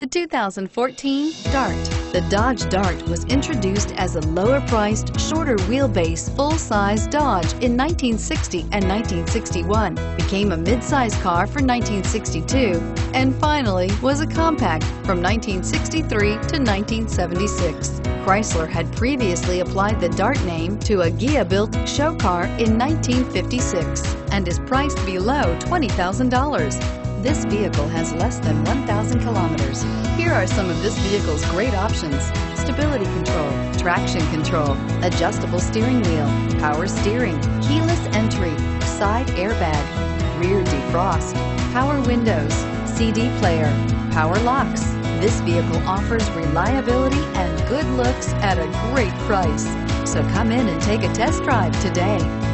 The 2014 Dart. The Dodge Dart was introduced as a lower-priced, shorter wheelbase, full-size Dodge in 1960 and 1961, became a mid-size car for 1962, and finally was a compact from 1963 to 1976. Chrysler had previously applied the Dart name to a Ghia-built show car in 1956 and is priced below $20,000. This vehicle has less than 1,000 kilometers. Here are some of this vehicle's great options: stability control, traction control, adjustable steering wheel, power steering, keyless entry, side airbag, rear defrost, power windows, CD player, power locks. This vehicle offers reliability and good looks at a great price. So come in and take a test drive today.